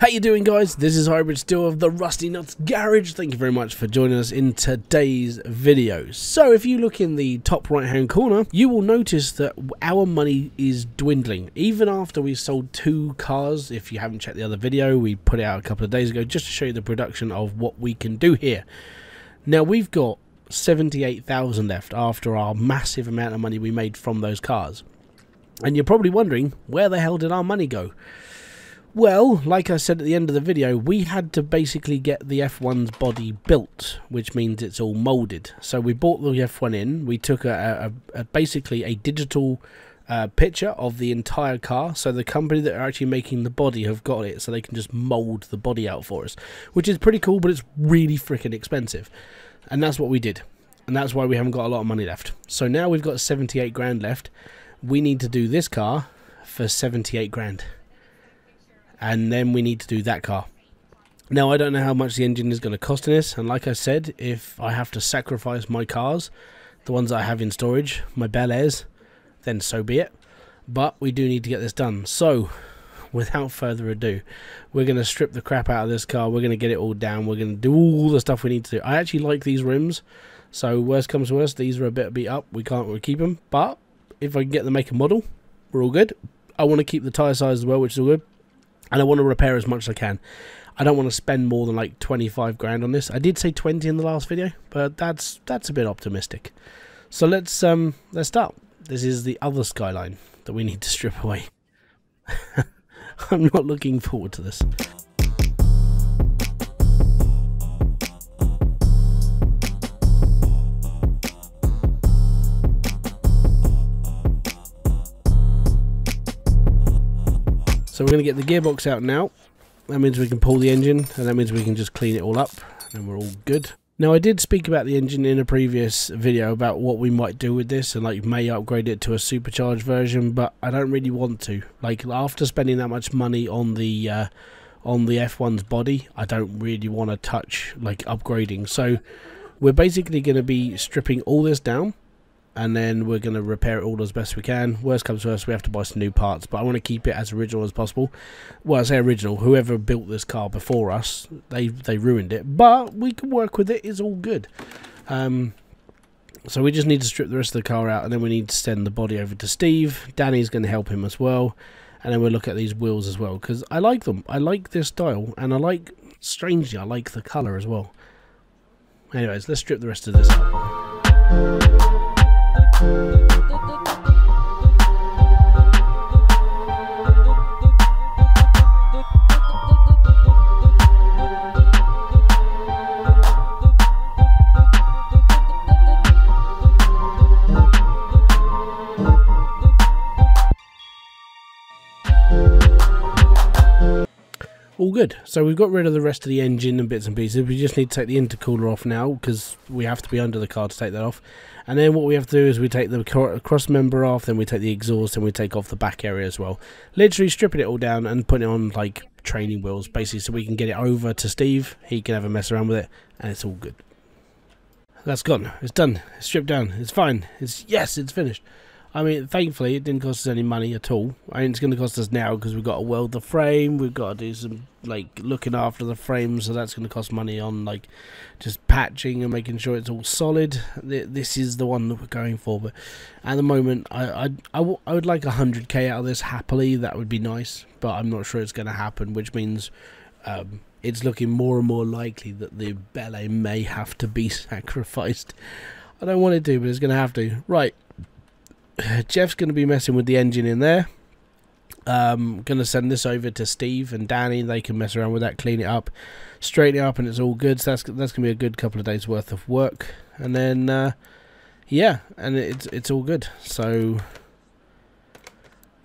How you doing, guys? This is Hybrid Steel of the Rusty Nuts Garage. Thank you very much for joining us in today's video. So if you look in the top right hand corner, you will notice that our money is dwindling. Even after we sold 2 cars, if you haven't checked the other video, we put it out a couple of days ago just to show you the production of what we can do here. Now we've got 78,000 left after our massive amount of money we made from those cars. And you're probably wondering, where the hell did our money go? Well, like I said at the end of the video, we had to basically get the F1's body built, which means it's all moulded. So we bought the F1 in, we took basically a digital picture of the entire car, so the company that are actually making the body have got it, so they can just mould the body out for us, which is pretty cool, but it's really freaking expensive. And that's what we did, and that's why we haven't got a lot of money left. So now we've got 78 grand left. We need to do this car for 78 grand. And then we need to do that car. Now, I don't know how much the engine is going to cost in this, and like I said, if I have to sacrifice my cars, the ones I have in storage, my Bel-Airs, then so be it. But we do need to get this done. So, without further ado, we're going to strip the crap out of this car, we're going to get it all down, we're going to do all the stuff we need to do. I actually like these rims, so worst comes to worst, these are a bit beat up, we can't really keep them, but if I can get the make and model, we're all good. I want to keep the tyre size as well, which is all good. And I want to repair as much as I can. I don't want to spend more than like 25 grand on this. I did say 20 in the last video, but that's a bit optimistic. So let's start. This is the other Skyline that we need to strip away. I'm not looking forward to this. So we're going to get the gearbox out now. That means we can pull the engine, and that means we can just clean it all up, and we're all good. Now, I did speak about the engine in a previous video about what we might do with this, and like may upgrade it to a supercharged version, but I don't really want to. Like, after spending that much money on the F1's body, I don't really want to touch like upgrading. So we're basically going to be stripping all this down, and then we're going to repair it all as best we can. Worst comes to worst, we have to buy some new parts, but I want to keep it as original as possible. Well, I say original, whoever built this car before us, they ruined it, but we can work with it, it's all good. So we just need to strip the rest of the car out, and then we need to send the body over to Steve. Danny's going to help him as well, and then we'll look at these wheels as well, because I like them. I like this style, and I like, strangely, I like the colour as well. Anyways, let's strip the rest of this out. All good. So we've got rid of the rest of the engine and bits and pieces. We just need to take the intercooler off now, because we have to be under the car to take that off. And then what we have to do is we take the cross member off, then we take the exhaust, and we take off the back area as well. Literally stripping it all down and putting it on like training wheels, basically, so we can get it over to Steve. He can have a mess around with it, and it's all good. That's gone. It's done. It's stripped down. It's fine. It's yes. It's finished. I mean, thankfully, it didn't cost us any money at all. I mean, it's going to cost us now because we've got to weld the frame. We've got to do some, like, looking after the frame. So that's going to cost money on, like, just patching and making sure it's all solid. This is the one that we're going for. But at the moment, I would like 100k out of this happily. That would be nice. But I'm not sure it's going to happen, which means it's looking more and more likely that the Bel-Air may have to be sacrificed. I don't want it to, but it's going to have to. Right. Jeff's going to be messing with the engine in there. Going to send this over to Steve and Danny. They can mess around with that, clean it up, straighten it up, and it's all good. So that's going to be a good couple of days worth of work. And then, yeah, and it's all good. So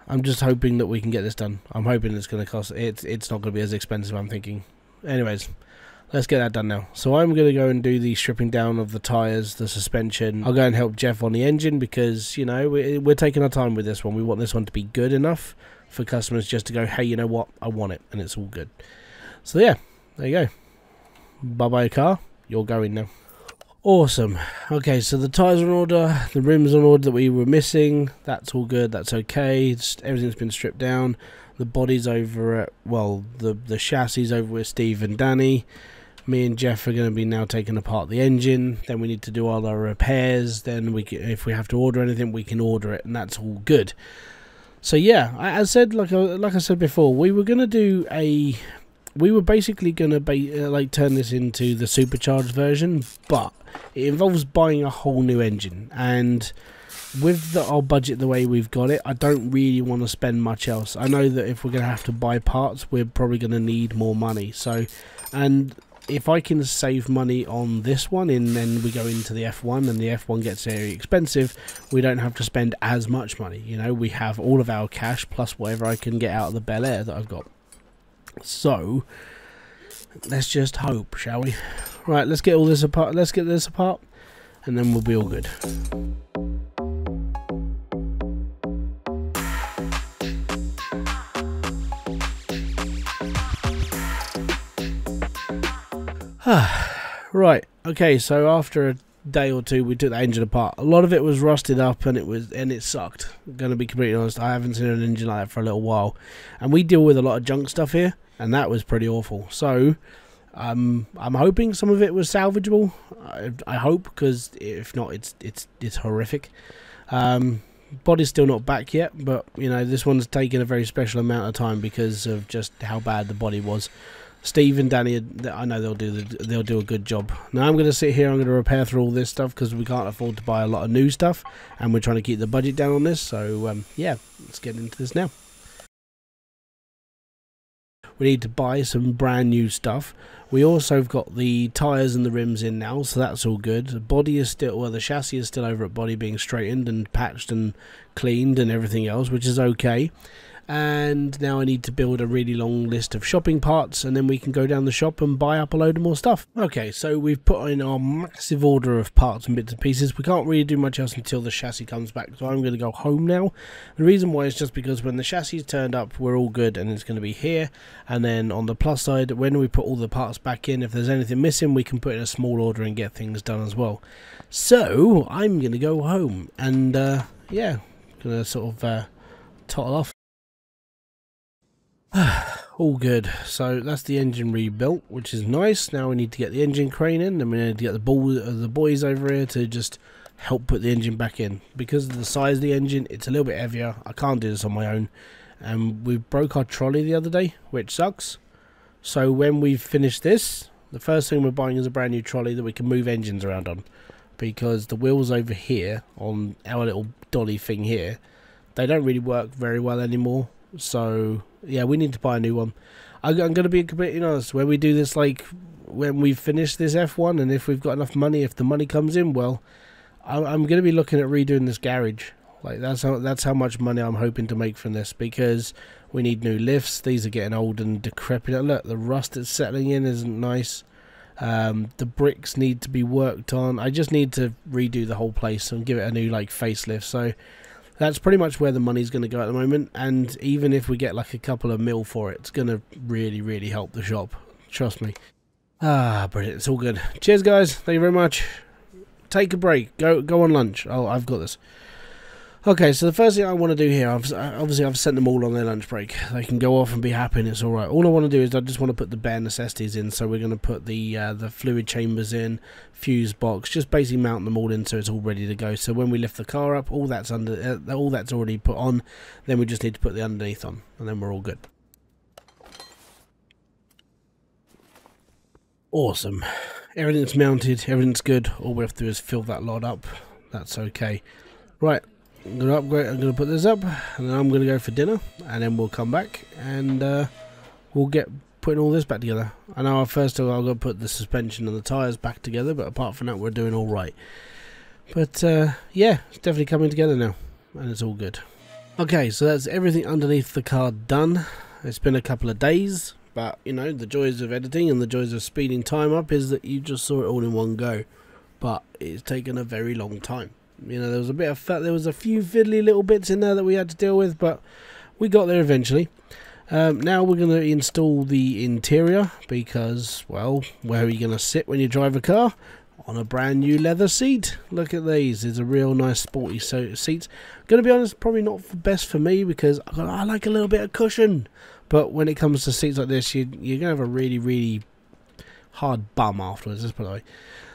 I'm just hoping that we can get this done. I'm hoping it's going to cost. It's not going to be as expensive, I'm thinking. Anyways. Let's get that done now. So I'm going to go and do the stripping down of the tyres, the suspension. I'll go and help Jeff on the engine because, you know, we're taking our time with this one. We want this one to be good enough for customers just to go, hey, you know what? I want it, and it's all good. So, yeah, there you go. Bye-bye, car. You're going now. Awesome. Okay, so the tyres are in order. The rims are in order that we were missing. That's all good. That's okay. Everything's been stripped down. The body's over at, well, the chassis is over with Steve and Danny. Me and Jeff are going to be now taking apart the engine. Then we need to do all our repairs. Then we can, if we have to order anything, we can order it, and that's all good. So yeah, as said, like I said before, we were going to do a, we were basically going to like turn this into the supercharged version, but it involves buying a whole new engine, and with our budget the way we've got it, I don't really want to spend much else. I know that if we're going to have to buy parts, we're probably going to need more money. So, and if I can save money on this one, and then we go into the F1 and the F1 gets very expensive, we don't have to spend as much money. You know, we have all of our cash plus whatever I can get out of the Bel-Air that I've got. So let's just hope, shall we? Right, let's get all this apart. Let's get this apart, and then we'll be all good. Right, okay, so after a day or two we took the engine apart. A lot of it was rusted up, and it sucked. I'm gonna be completely honest, I haven't seen an engine like that for a little while, and we deal with a lot of junk stuff here, and that was pretty awful. So I'm hoping some of it was salvageable. I hope, because if not, it's horrific. Body's still not back yet, but you know, this one's taken a very special amount of time because of just how bad the body was. Steve and Danny, I know they'll do a good job. Now I'm going to sit here, I'm going to repair through all this stuff because we can't afford to buy a lot of new stuff, and we're trying to keep the budget down on this. So yeah, let's get into this now. We need to buy some brand new stuff. We also have got the tyres and the rims in now, so that's all good. The body is still, well, the chassis is still over at body being straightened and patched and cleaned and everything else, which is okay. And now I need to build a really long list of shopping parts, and then we can go down the shop and buy up a load of more stuff. Okay, so we've put in our massive order of parts and bits and pieces. We can't really do much else until the chassis comes back, so I'm going to go home now. The reason why is just because when the chassis is turned up, we're all good, and it's going to be here. And then on the plus side, when we put all the parts back in, if there's anything missing, we can put in a small order and get things done as well. So I'm going to go home and yeah, going to sort of toddle off. All good. So that's the engine rebuilt, which is nice. Now we need to get the engine crane in, and we need to get the boys over here to just help put the engine back in. Because of the size of the engine, it's a little bit heavier. I can't do this on my own. And we broke our trolley the other day, which sucks. So when we've finished this, the first thing we're buying is a brand new trolley that we can move engines around on. Because the wheels over here, on our little dolly thing here, they don't really work very well anymore. So yeah, we need to buy a new one. I'm going to be completely honest, when we do this, like when we finish this F1, and if we've got enough money, if the money comes in, well, I'm going to be looking at redoing this garage. Like that's how much money I'm hoping to make from this, because we need new lifts. These are getting old and decrepit. Look, the rust that's settling in isn't nice. The bricks need to be worked on. I just need to redo the whole place and give it a new like facelift. So that's pretty much where the money's going to go at the moment, and even if we get like a couple of mil for it, it's going to really, really help the shop. Trust me. Ah, brilliant. It's all good. Cheers, guys. Thank you very much. Take a break. Go on lunch. Oh, I've got this. Okay, so the first thing I want to do here, obviously I've sent them all on their lunch break. They can go off and be happy, and it's all right. All I want to do is I just want to put the bare necessities in. So we're going to put the fluid chambers in, fuse box, just basically mount them all in so it's all ready to go. So when we lift the car up, all that's under, all that's already put on. Then we just need to put the underneath on, and then we're all good. Awesome. Everything's mounted. Everything's good. All we have to do is fill that lot up. That's okay. Right. I'm going to upgrade, I'm going to put this up, and then I'm going to go for dinner, and then we'll come back, and we'll get putting all this back together. I know first of all I've got to put the suspension and the tyres back together, but apart from that we're doing all right. But yeah, it's definitely coming together now, and it's all good. Okay, so that's everything underneath the car done. It's been a couple of days, but you know, the joys of editing and the joys of speeding time up is that you just saw it all in one go, but it's taken a very long time. You know, there was a few fiddly little bits in there that we had to deal with, but we got there eventually. Now we're going to install the interior because, well, where are you going to sit when you drive a car? on a brand new leather seat. Look at these. It's a real nice sporty seat. Gonna be honest, probably not the best for me because I like a little bit of cushion. But when it comes to seats like this, you're gonna have a really hard bum afterwards. Let's put it that way.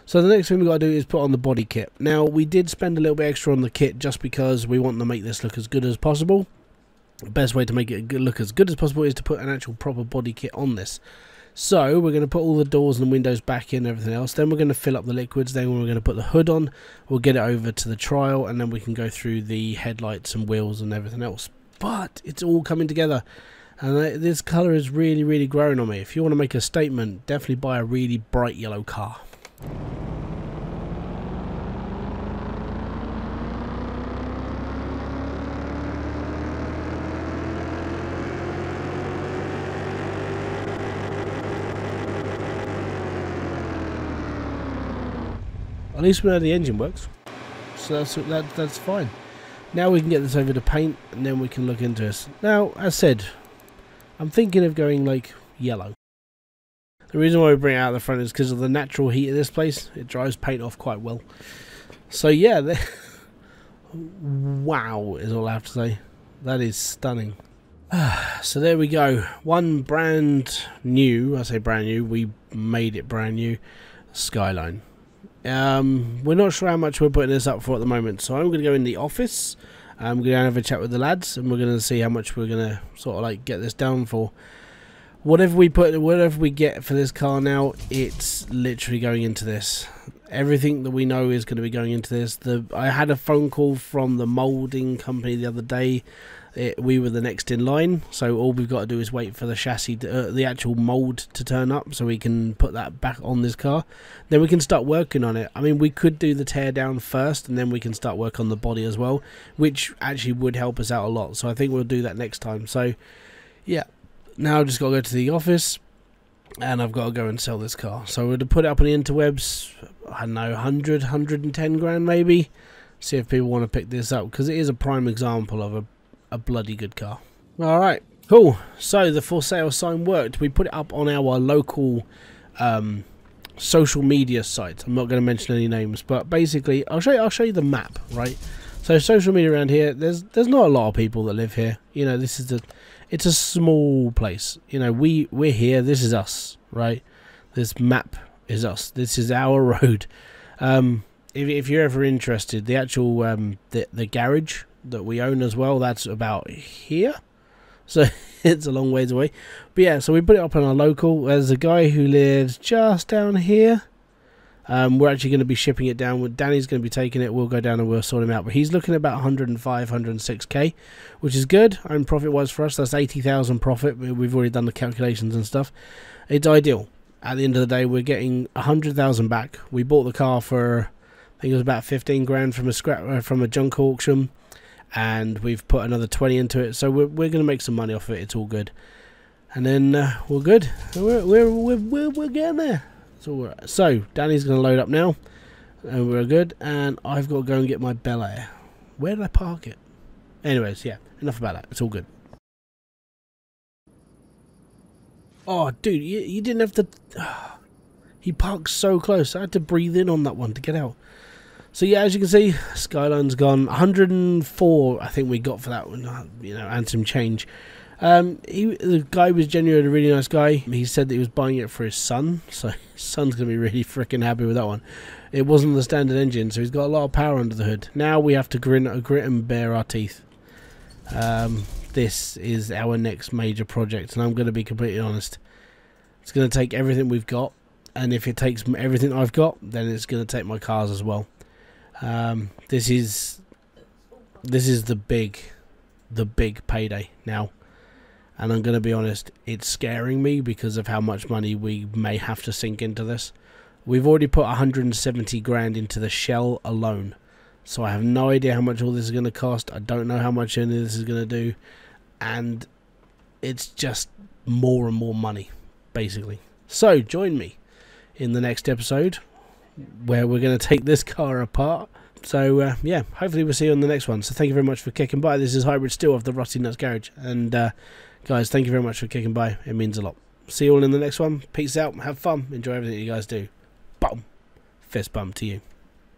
So the next thing we got to do is put on the body kit. Now we did spend a little bit extra on the kit just because we want to make this look as good as possible. The best way to make it look as good as possible is to put an actual proper body kit on this. So we're going to put all the doors and windows back in and everything else. Then we're going to fill up the liquids. Then we're going to put the hood on. We'll get it over to the trial and then we can go through the headlights and wheels and everything else. But it's all coming together. And this colour is really growing on me. If you want to make a statement, definitely buy a really bright yellow car. At least we know the engine works, so that's fine. Now we can get this over to paint, and then we can look into this. Now, as said, I'm thinking of going like yellow. The reason why we bring it out the front is because of the natural heat of this place. It dries paint off quite well. So yeah, wow is all I have to say. That is stunning. So there we go. One brand new. I say brand new. We made it brand new. Skyline. We're not sure how much we're putting this up for at the moment, so I'm going to go in the office. I'm going to have a chat with the lads, and we're going to see how much we're going to sort of like get this down for. Whatever we put, whatever we get for this car now, it's literally going into this. Everything that we know is going to be going into this. I had a phone call from the moulding company the other day. We were the next in line, so all we've got to do is wait for the chassis, the actual mould to turn up so we can put that back on this car. Then we can start working on it. I mean, we could do the teardown first and then we can start work on the body as well, which actually would help us out a lot. So I think we'll do that next time. So yeah, now I've just got to go to the office and I've got to go and sell this car. So we're going to put it up on the interwebs, I don't know, 100, 110 grand maybe. See if people want to pick this up because it is a prime example of a bloody good car. Alright, cool. So the for sale sign worked. We put it up on our local social media site. I'm not going to mention any names, but basically I'll show you the map, right? So social media around here, there's not a lot of people that live here. You know, this is it's a small place. You know, we're here, this is us, right? This map is us. This is our road. If you're ever interested, the actual the garage that we own as well, that's about here, so it's a long ways away. But yeah, so we put it up on our local. There's a guy who lives just down here. We're actually going to be shipping it down. Danny's going to be taking it. We'll go down and we'll sort him out, but he's looking about 105 106k, which is good. And profit wise for us, that's 80,000 profit. We've already done the calculations and stuff. It's ideal. At the end of the day, we're getting 100,000 back. We bought the car for, I think it was about 15 grand from a junk auction, and we've put another 20 into it, so we're going to make some money off it. It's all good. And then we're good. We're getting there. It's all right. So Danny's going to load up now and we're good, and I've got to go and get my Bel-Air. Where did I park it? Anyways, yeah, enough about that. It's all good. Oh dude, you didn't have to. He parked so close. I had to breathe in on that one to get out. So yeah, as you can see, Skyline's gone. 104, I think we got for that one, you know, and some change. The guy was genuinely a really nice guy. He said that he was buying it for his son, so his son's going to be really freaking happy with that one. It wasn't the standard engine, so he's got a lot of power under the hood. Now we have to grit and bare our teeth. This is our next major project, and I'm going to be completely honest. It's going to take everything we've got, and if it takes everything I've got, then it's going to take my cars as well. This is the big payday now, and I'm going to be honest, it's scaring me because of how much money we may have to sink into this. We've already put 170 grand into the shell alone, so I have no idea how much all this is going to cost. I don't know how much any of this is going to do, and it's just more and more money basically. So join me in the next episode where we're going to take this car apart. So yeah, hopefully we'll see you on the next one. So thank you very much for kicking by. This is Hybrid Steel of the Rusty Nuts Garage, and guys, thank you very much for kicking by. It means a lot. See you all in the next one. Peace out, have fun, enjoy everything you guys do. Boom. fist bump to you.